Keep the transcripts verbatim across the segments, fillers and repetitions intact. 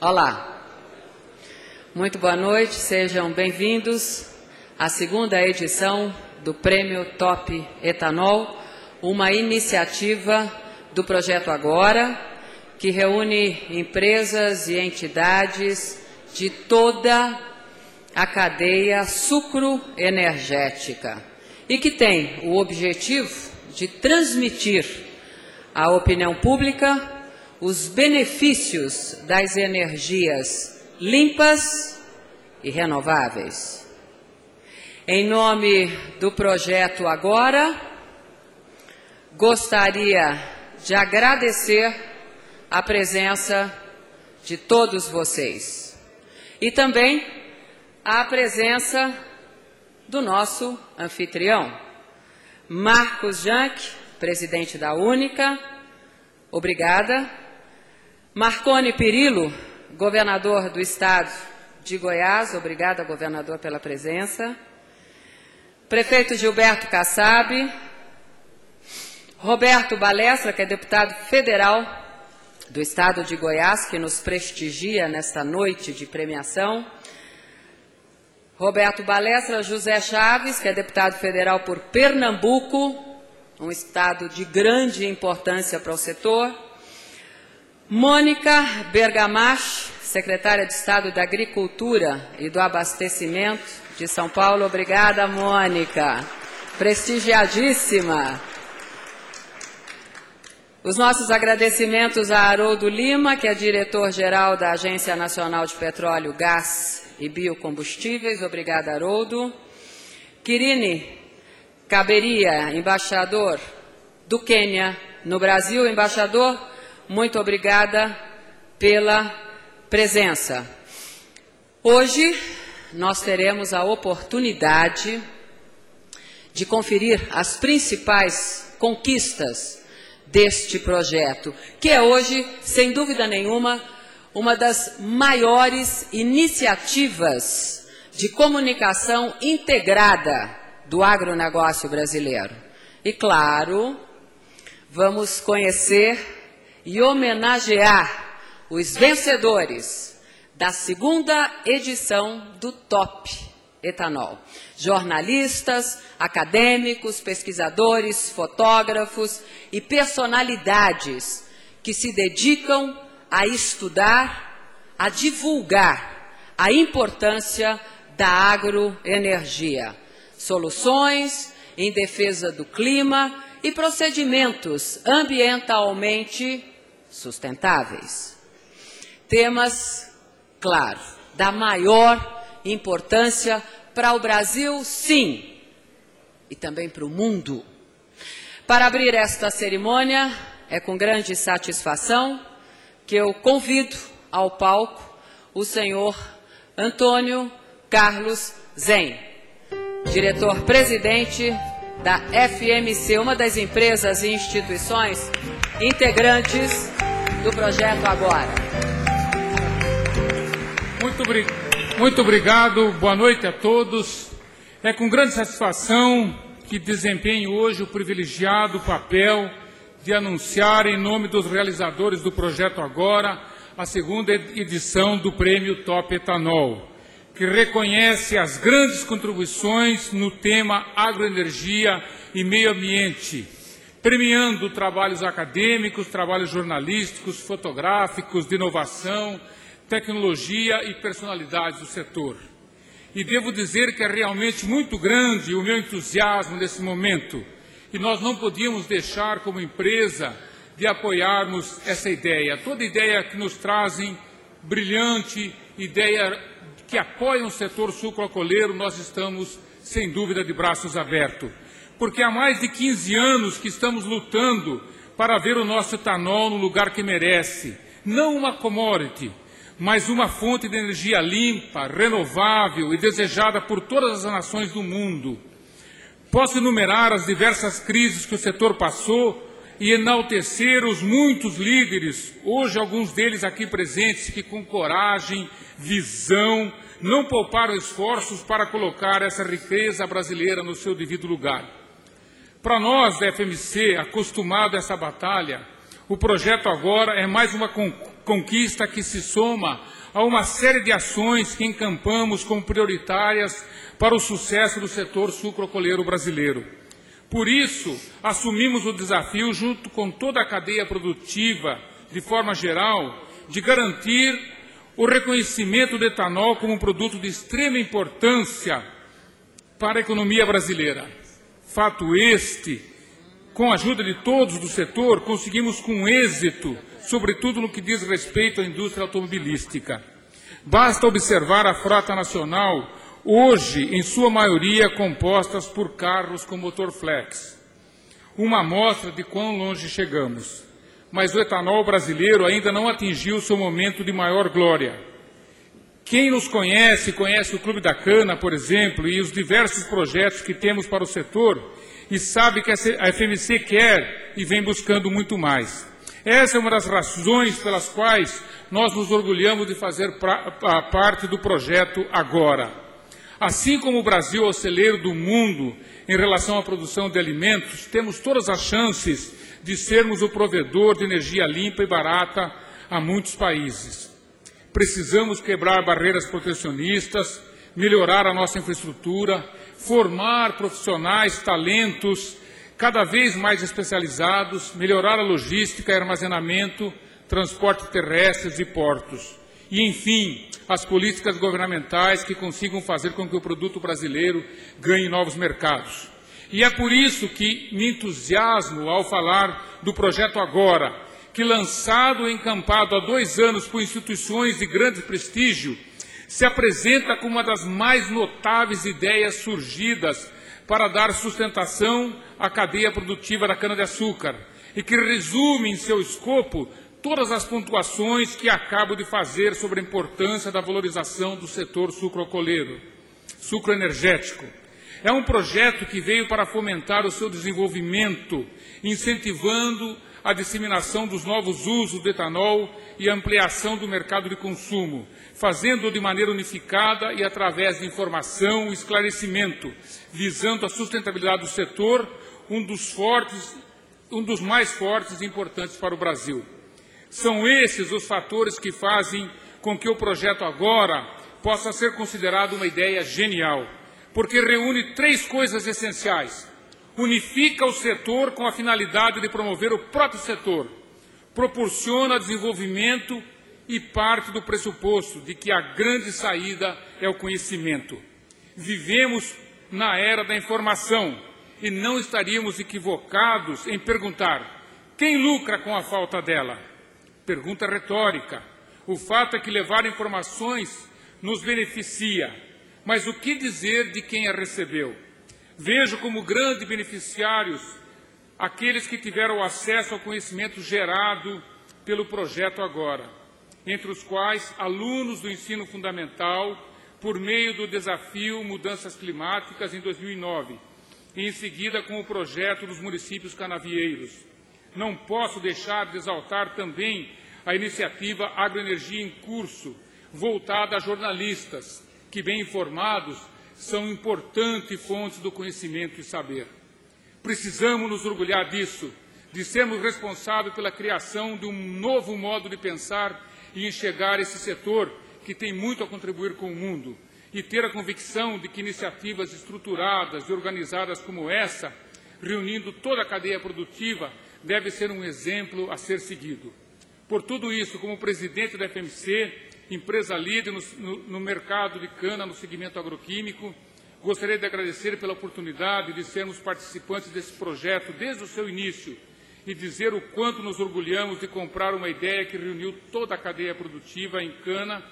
Olá, muito boa noite, sejam bem-vindos à segunda edição do Prêmio Top Etanol, uma iniciativa do Projeto Agora, que reúne empresas e entidades de toda a cadeia sucroenergética e que tem o objetivo de transmitir à opinião pública os benefícios das energias limpas e renováveis. Em nome do Projeto Agora, gostaria de agradecer a presença de todos vocês e também a presença do nosso anfitrião, Marcos Jank, presidente da Única. Obrigada. Marconi Perillo, governador do estado de Goiás, obrigada, governador, pela presença. Prefeito Gilberto Kassab, Roberto Balestra, que é deputado federal do estado de Goiás, que nos prestigia nesta noite de premiação. Roberto Balestra, José Chaves, que é deputado federal por Pernambuco, um estado de grande importância para o setor. Mônica Bergamaschi, secretária de Estado da Agricultura e do Abastecimento de São Paulo. Obrigada, Mônica. Prestigiadíssima. Os nossos agradecimentos a Haroldo Lima, que é diretor-geral da Agência Nacional de Petróleo, Gás e Biocombustíveis. Obrigada, Haroldo. Quirine Caberia, embaixador do Quênia no Brasil. Embaixador, muito obrigada pela presença. Hoje nós teremos a oportunidade de conferir as principais conquistas deste projeto, que é hoje, sem dúvida nenhuma, uma das maiores iniciativas de comunicação integrada do agronegócio brasileiro. E, claro, vamos conhecer e homenagear os vencedores da segunda edição do Top Etanol. Jornalistas, acadêmicos, pesquisadores, fotógrafos e personalidades que se dedicam a estudar, a divulgar a importância da agroenergia, soluções em defesa do clima e procedimentos ambientalmente sustentáveis. Temas, claro, da maior importância para o Brasil, sim, e também para o mundo. Para abrir esta cerimônia, é com grande satisfação que eu convido ao palco o senhor Antônio Carlos Zen, diretor-presidente da F M C, uma das empresas e instituições integrantes do Projeto Agora. Muito, muito obrigado, boa noite a todos. É com grande satisfação que desempenho hoje o privilegiado papel de anunciar, em nome dos realizadores do Projeto Agora, a segunda edição do Prêmio Top Etanol, que reconhece as grandes contribuições no tema agroenergia e meio ambiente, premiando trabalhos acadêmicos, trabalhos jornalísticos, fotográficos, de inovação, tecnologia e personalidades do setor. E devo dizer que é realmente muito grande o meu entusiasmo nesse momento, e nós não podíamos deixar como empresa de apoiarmos essa ideia, toda ideia que nos trazem brilhante, ideia que apoiam o setor sucroalcooleiro. Nós estamos, sem dúvida, de braços abertos, porque há mais de quinze anos que estamos lutando para ver o nosso etanol no lugar que merece, não uma commodity, mas uma fonte de energia limpa, renovável e desejada por todas as nações do mundo. Posso enumerar as diversas crises que o setor passou e enaltecer os muitos líderes, hoje alguns deles aqui presentes, que com coragem, visão, não pouparam esforços para colocar essa riqueza brasileira no seu devido lugar. Para nós, da F M C, acostumado a essa batalha, o projeto agora é mais uma conquista que se soma a uma série de ações que encampamos como prioritárias para o sucesso do setor sucroalcooleiro brasileiro. Por isso, assumimos o desafio, junto com toda a cadeia produtiva, de forma geral, de garantir o reconhecimento do etanol como um produto de extrema importância para a economia brasileira. Fato este, com a ajuda de todos do setor, conseguimos com êxito, sobretudo no que diz respeito à indústria automobilística. Basta observar a frota nacional, hoje, em sua maioria, compostas por carros com motor flex. Uma amostra de quão longe chegamos. Mas o etanol brasileiro ainda não atingiu seu momento de maior glória. Quem nos conhece, conhece o Clube da Cana, por exemplo, e os diversos projetos que temos para o setor, e sabe que a F M C quer e vem buscando muito mais. Essa é uma das razões pelas quais nós nos orgulhamos de fazer pra, a parte do Projeto Agora. Assim como o Brasil é o celeiro do mundo em relação à produção de alimentos, temos todas as chances de sermos o provedor de energia limpa e barata a muitos países. Precisamos quebrar barreiras protecionistas, melhorar a nossa infraestrutura, formar profissionais, talentos cada vez mais especializados, melhorar a logística, armazenamento, transporte terrestre e portos. E, enfim, as políticas governamentais que consigam fazer com que o produto brasileiro ganhe novos mercados. E é por isso que me entusiasmo ao falar do Projeto Agora, que, lançado e encampado há dois anos por instituições de grande prestígio, se apresenta como uma das mais notáveis ideias surgidas para dar sustentação à cadeia produtiva da cana-de-açúcar, e que resume em seu escopo todas as pontuações que acabo de fazer sobre a importância da valorização do setor sucroalcooleiro, sucroenergético. É um projeto que veio para fomentar o seu desenvolvimento, incentivando a disseminação dos novos usos do etanol e a ampliação do mercado de consumo, fazendo-o de maneira unificada e através de informação e esclarecimento, visando a sustentabilidade do setor, um dos fortes, um dos mais fortes e importantes para o Brasil. São esses os fatores que fazem com que o Projeto Agora possa ser considerado uma ideia genial, porque reúne três coisas essenciais. Unifica o setor com a finalidade de promover o próprio setor, proporciona desenvolvimento e parte do pressuposto de que a grande saída é o conhecimento. Vivemos na era da informação e não estaríamos equivocados em perguntar quem lucra com a falta dela. Pergunta retórica. O fato é que levar informações nos beneficia, mas o que dizer de quem a recebeu? Vejo como grandes beneficiários aqueles que tiveram acesso ao conhecimento gerado pelo Projeto Agora, entre os quais alunos do ensino fundamental, por meio do desafio Mudanças Climáticas em dois mil e nove, e em seguida com o projeto dos municípios canavieiros. Não posso deixar de exaltar também a iniciativa Agroenergia em Curso, voltada a jornalistas, que bem informados são importantes fontes do conhecimento e saber. Precisamos nos orgulhar disso, de sermos responsáveis pela criação de um novo modo de pensar e enxergar esse setor que tem muito a contribuir com o mundo, e ter a convicção de que iniciativas estruturadas e organizadas como essa, reunindo toda a cadeia produtiva, deve ser um exemplo a ser seguido. Por tudo isso, como presidente da F M C, empresa líder no, no, no mercado de cana, no segmento agroquímico, gostaria de agradecer pela oportunidade de sermos participantes desse projeto desde o seu início e dizer o quanto nos orgulhamos de comprar uma ideia que reuniu toda a cadeia produtiva em cana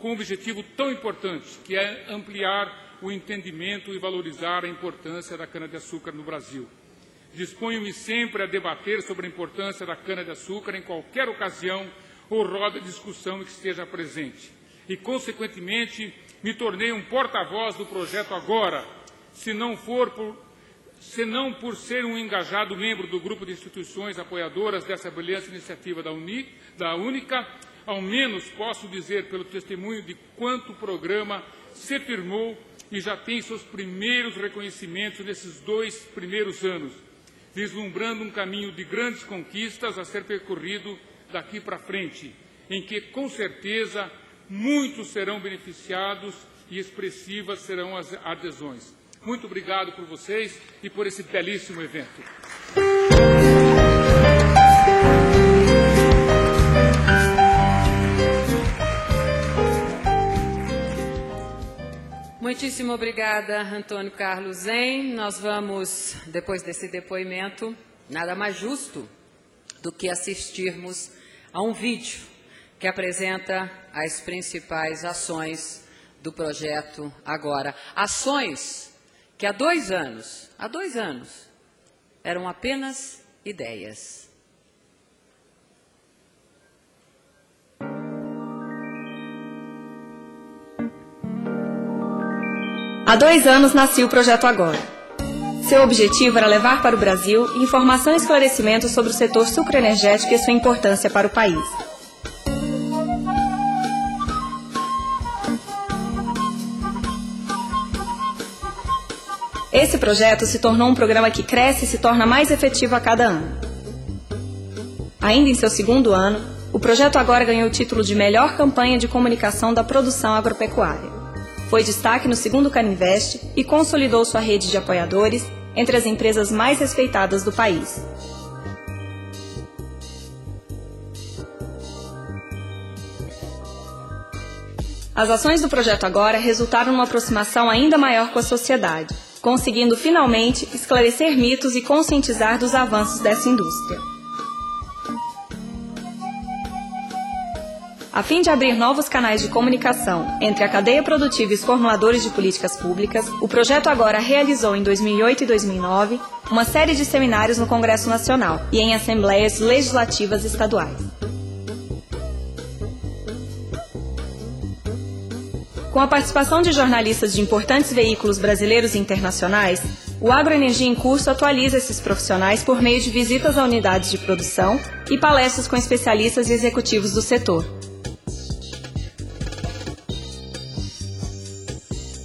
com um objetivo tão importante, que é ampliar o entendimento e valorizar a importância da cana-de-açúcar no Brasil. Disponho-me sempre a debater sobre a importância da cana-de-açúcar em qualquer ocasião ou roda de discussão que esteja presente. E, consequentemente, me tornei um porta-voz do Projeto Agora, se não for por, se não por ser um engajado membro do grupo de instituições apoiadoras dessa brilhante iniciativa da, Uni, da Única, ao menos posso dizer pelo testemunho de quanto o programa se firmou e já tem seus primeiros reconhecimentos nesses dois primeiros anos, vislumbrando um caminho de grandes conquistas a ser percorrido daqui para frente, em que, com certeza, muitos serão beneficiados e expressivas serão as adesões. Muito obrigado por vocês e por esse belíssimo evento. Muitíssimo obrigada, Antônio Carlos Zen. Nós vamos, depois desse depoimento, nada mais justo do que assistirmos a um vídeo que apresenta as principais ações do Projeto Agora. Ações que há dois anos, há dois anos, eram apenas ideias. Há dois anos nasceu o Projeto Agora. Seu objetivo era levar para o Brasil informação e esclarecimento sobre o setor sucroenergético e sua importância para o país. Esse projeto se tornou um programa que cresce e se torna mais efetivo a cada ano. Ainda em seu segundo ano, o Projeto Agora ganhou o título de melhor campanha de comunicação da produção agropecuária. Foi destaque no segundo Caninvest e consolidou sua rede de apoiadores entre as empresas mais respeitadas do país. As ações do Projeto Agora resultaram numa aproximação ainda maior com a sociedade, conseguindo finalmente esclarecer mitos e conscientizar dos avanços dessa indústria. A fim de abrir novos canais de comunicação entre a cadeia produtiva e os formuladores de políticas públicas, o Projeto Agora realizou em dois mil e oito e dois mil e nove uma série de seminários no Congresso Nacional e em assembleias legislativas estaduais. Com a participação de jornalistas de importantes veículos brasileiros e internacionais, o Agroenergia em Curso atualiza esses profissionais por meio de visitas a unidades de produção e palestras com especialistas e executivos do setor.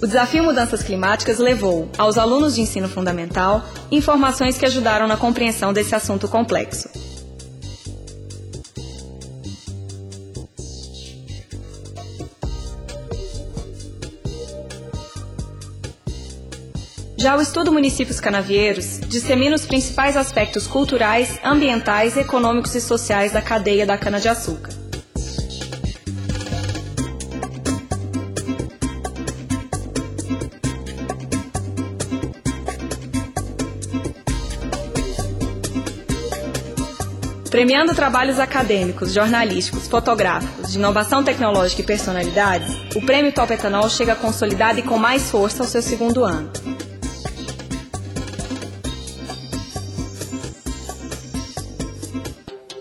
O desafio Mudanças Climáticas levou aos alunos de ensino fundamental informações que ajudaram na compreensão desse assunto complexo. Já o estudo Municípios Canavieiros dissemina os principais aspectos culturais, ambientais, econômicos e sociais da cadeia da cana-de-açúcar. Premiando trabalhos acadêmicos, jornalísticos, fotográficos, de inovação tecnológica e personalidades, o Prêmio Top Etanol chega consolidado e com mais força ao seu segundo ano.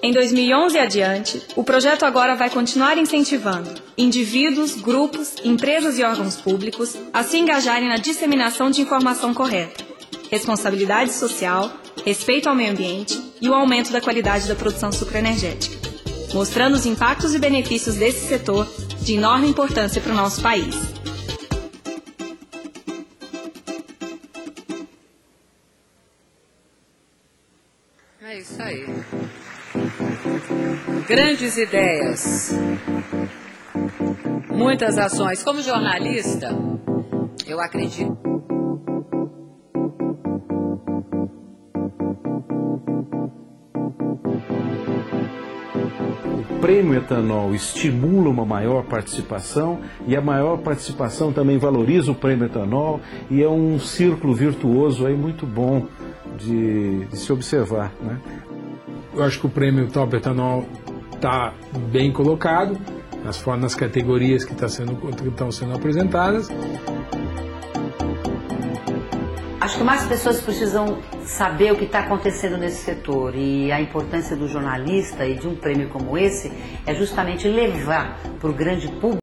Em dois mil e onze e adiante, o Projeto Agora vai continuar incentivando indivíduos, grupos, empresas e órgãos públicos a se engajarem na disseminação de informação correta, responsabilidade social, respeito ao meio ambiente e o aumento da qualidade da produção sucroenergética, mostrando os impactos e benefícios desse setor de enorme importância para o nosso país. É isso aí. Grandes ideias, muitas ações. Como jornalista, eu acredito... O Prêmio Etanol estimula uma maior participação e a maior participação também valoriza o Prêmio Etanol e é um círculo virtuoso aí muito bom de, de se observar, né? Eu acho que o Prêmio Top Etanol está bem colocado nas, nas categorias que tá sendo, que estão sendo apresentadas. Acho que mais pessoas precisam saber o que está acontecendo nesse setor e a importância do jornalista e de um prêmio como esse é justamente levar para o grande público